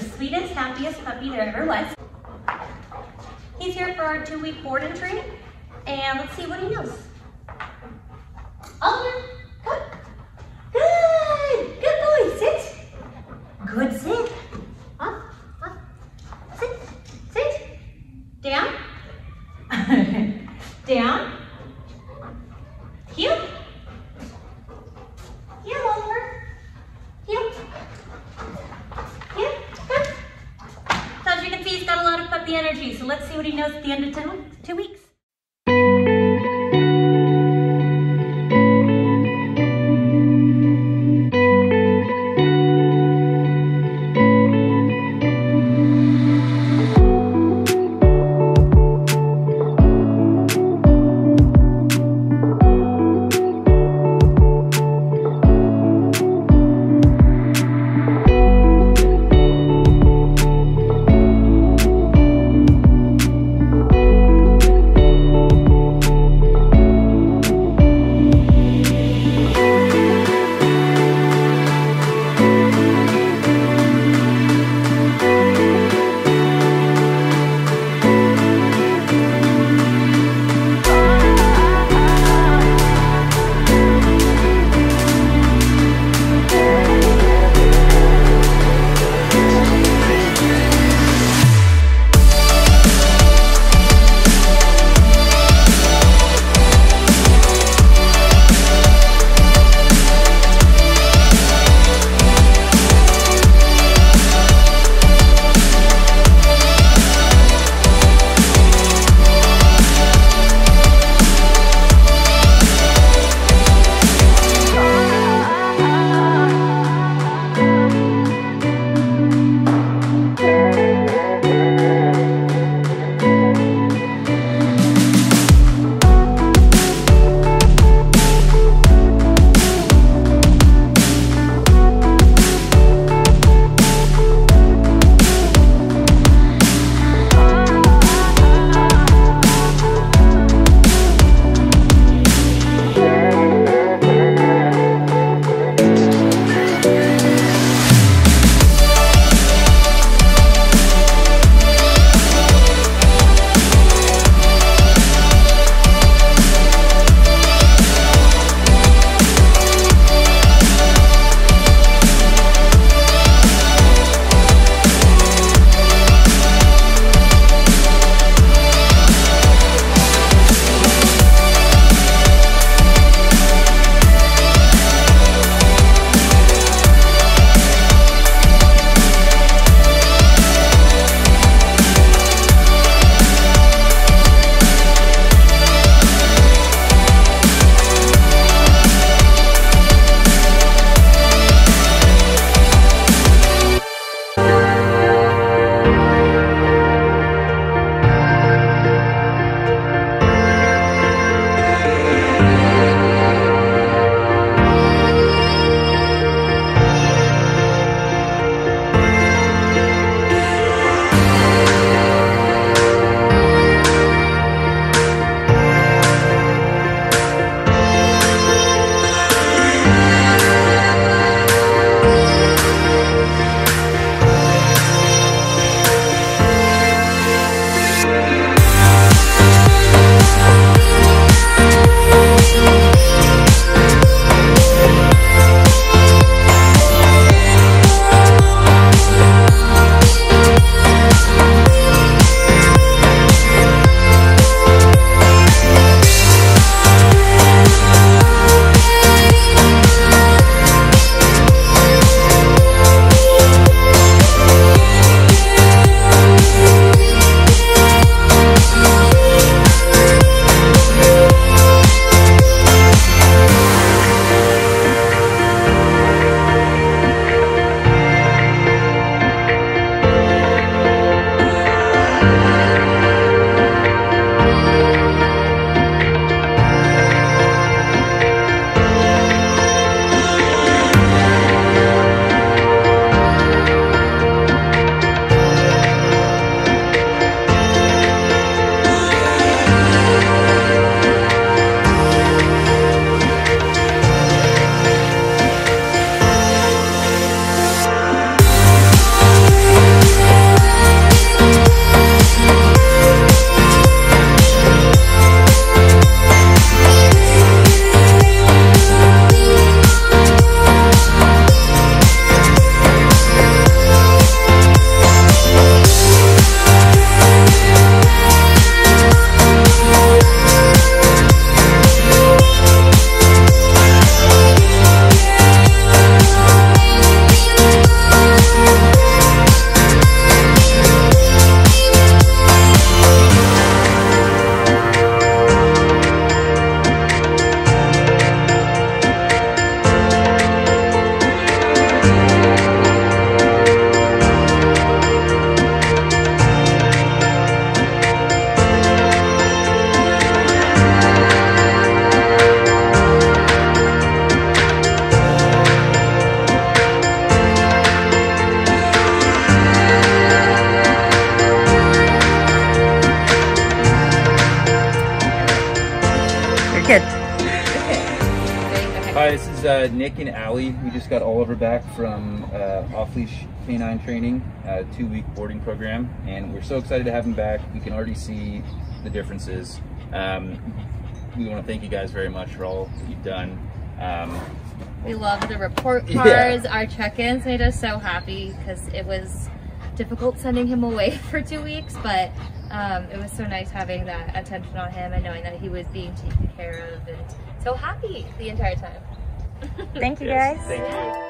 the sweetest, happiest puppy there ever was. He's here for our 2-week board entry, and let's see what he knows. Oliver, good. Good. Good boy, sit. Good sit. Up, up. Sit, sit. Down. Down. Heel. Heel, Oliver. Heel. Heel. Good. So as you can see, he's got a lot of puppy energy, so let's see what he knows at the end of 2 weeks. is Nick and Allie. We just got Oliver back from Off-Leash Canine Training, a 2-week boarding program, and we're so excited to have him back. We can already see the differences. We want to thank you guys very much for all that you've done. We love the report cards, our check-ins made us so happy because it was difficult sending him away for 2 weeks, but it was so nice having that attention on him and knowing that he was being taken care of, and so happy the entire time. Thank you guys. Thank you.